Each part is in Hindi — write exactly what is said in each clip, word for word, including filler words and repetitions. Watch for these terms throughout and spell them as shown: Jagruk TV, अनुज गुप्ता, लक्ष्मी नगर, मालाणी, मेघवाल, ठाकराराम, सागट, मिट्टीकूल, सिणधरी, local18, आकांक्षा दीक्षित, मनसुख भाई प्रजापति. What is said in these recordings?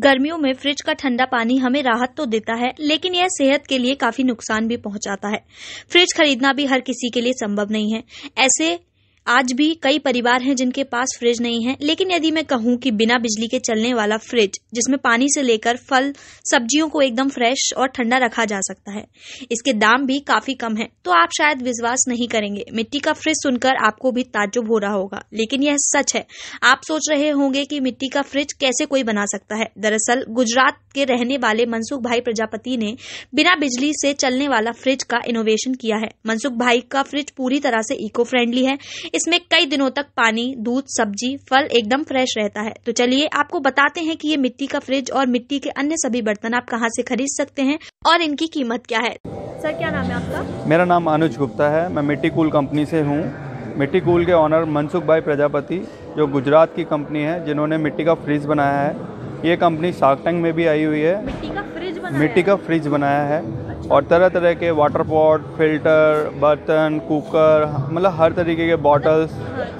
गर्मियों में फ्रिज का ठंडा पानी हमें राहत तो देता है, लेकिन यह सेहत के लिए काफी नुकसान भी पहुंचाता है। फ्रिज खरीदना भी हर किसी के लिए संभव नहीं है। ऐसे आज भी कई परिवार हैं जिनके पास फ्रिज नहीं है, लेकिन यदि मैं कहूं कि बिना बिजली के चलने वाला फ्रिज जिसमें पानी से लेकर फल सब्जियों को एकदम फ्रेश और ठंडा रखा जा सकता है, इसके दाम भी काफी कम हैं, तो आप शायद विश्वास नहीं करेंगे। मिट्टी का फ्रिज सुनकर आपको भी ताज्जुब हो रहा होगा, लेकिन यह सच है। आप सोच रहे होंगे कि मिट्टी का फ्रिज कैसे कोई बना सकता है। दरअसल गुजरात के रहने वाले मनसुख भाई प्रजापति ने बिना बिजली से चलने वाला फ्रिज का इनोवेशन किया है। मनसुख भाई का फ्रिज पूरी तरह से इको फ्रेंडली है। इसमें कई दिनों तक पानी, दूध, सब्जी, फल एकदम फ्रेश रहता है। तो चलिए आपको बताते हैं कि ये मिट्टी का फ्रिज और मिट्टी के अन्य सभी बर्तन आप कहाँ से खरीद सकते हैं और इनकी कीमत क्या है। सर, क्या नाम है आपका? मेरा नाम अनुज गुप्ता है। मैं मिट्टीकूल कंपनी से हूँ। मिट्टीकूल के ऑनर मनसुख भाई प्रजापति, जो गुजरात की कंपनी है, जिन्होंने मिट्टी का फ्रिज बनाया है। ये कंपनी सागट में भी आई हुई है। मिट्टी का फ्रिज बनाया मिट्टी का फ्रिज बनाया है और तरह तरह के वाटर पॉट, फिल्टर, बर्तन, कुकर, मतलब हर तरीके के बॉटल्स,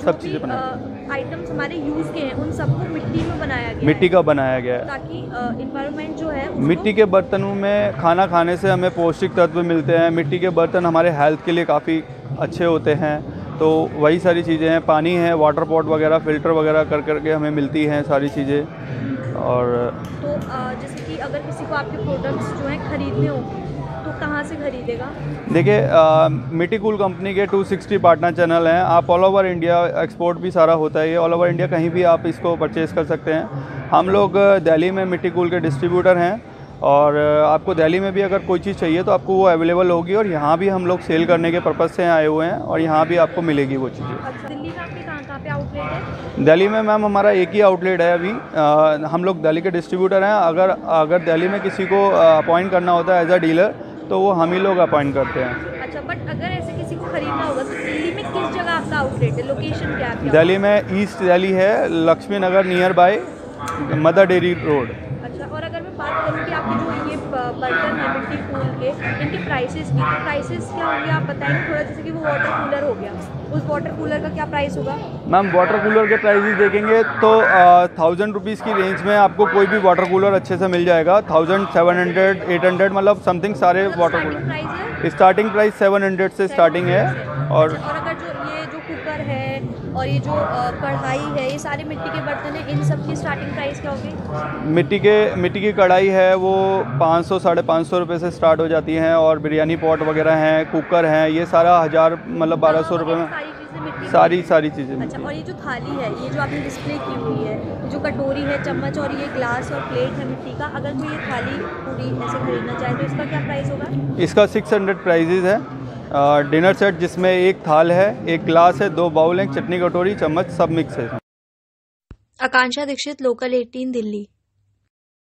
सब चीज़ें बनाई। आइटम्स हमारे यूज़ के हैं, उन सबको मिट्टी में बनाया गया, मिट्टी का बनाया गया है, ताकि एनवायरनमेंट जो है। मिट्टी के बर्तनों में खाना खाने से हमें पौष्टिक तत्व मिलते हैं। मिट्टी के बर्तन हमारे हेल्थ के लिए काफ़ी अच्छे होते हैं। तो वही सारी चीज़ें हैं, पानी है, वाटर पॉट वगैरह, फिल्टर वगैरह कर करके हमें मिलती हैं सारी चीज़ें। और तो जैसे कि अगर किसी को आपके प्रोडक्ट्स जो हैं खरीदने हो तो कहाँ से खरीदेगा? देखिए, मिट्टीकूल कंपनी के दो सौ साठ पार्टनर चैनल हैं। आप ऑल ओवर इंडिया, एक्सपोर्ट भी सारा होता है, ऑल ओवर इंडिया कहीं भी आप इसको परचेज़ कर सकते हैं। हम लोग दिल्ली में मिट्टीकूल के डिस्ट्रीब्यूटर हैं और आपको दिल्ली में भी अगर कोई चीज़ चाहिए तो आपको वो अवेलेबल होगी। और यहाँ भी हम लोग सेल करने के पर्पज़ से आए हुए हैं और यहाँ भी आपको मिलेगी वो चीज़ें। अच्छा, दिल्ली में आपके कहाँ कहाँ पे आउटलेट है? दिल्ली में मैम हमारा एक ही आउटलेट है अभी। आ, हम लोग दिल्ली के डिस्ट्रीब्यूटर हैं। अगर अगर दिल्ली में किसी को अपॉइंट करना होता है एज अ डीलर तो वो हम ही लोग अपॉइंट करते हैं। अच्छा, बट अगर ऐसे किसी को खरीदना होगा तो दिल्ली में किस जगह आपका आउटलेट है, लोकेशन क्या है? दिल्ली में ईस्ट दिल्ली है, लक्ष्मी नगर, near by Mother Dairy road. बर्तन है मिट्टीकूल के, इनके प्राइसेस की, तो प्राइसेस क्या होंगे आप बताएंगे थोड़ा? जैसे कि वो वाटर कूलर हो गया, उस वाटर कूलर का क्या प्राइस होगा? मैम वाटर कूलर के प्राइसेस देखेंगे तो थाउजेंड रुपीज़ की रेंज में आपको कोई भी वाटर कूलर अच्छे से मिल जाएगा। Thousand, seven hundred, eight hundred, मतलब समथिंग सारे तो water cooler starting price seven hundred से स्टार्टिंग है। और अगर जो ये जो कुकर है और ये जो कढ़ाई है, ये सारे मिट्टी के बर्तन हैं, इन सब की स्टार्टिंग प्राइस क्या होगी? मिट्टी के मिट्टी की कढ़ाई है वो पाँच सौ साढ़े पाँच सौ रुपये से स्टार्ट हो जाती हैं। और बिरयानी पॉट वगैरह हैं, कुकर हैं, ये सारा हज़ार मतलब बारह सौ रुपये में सारी सारी चीज़ें। अच्छा, और ये जो थाली है, ये जो आपने डिस्प्ले की हुई है, जो कटोरी है, चम्मच और ये ग्लास और प्लेट है मिट्टी का, अगर कोई ये थाली पूरी ऐसे खरीदना चाहे तो इसका क्या प्राइस होगा? इसका सिक्स हंड्रेड प्राइजेज है। डिनर सेट जिसमें एक थाल है, एक ग्लास है, दो बाउल हैं, चटनी कटोरी, चम्मच सब मिक्स है। आकांक्षा दीक्षित, लोकल अठारह, दिल्ली।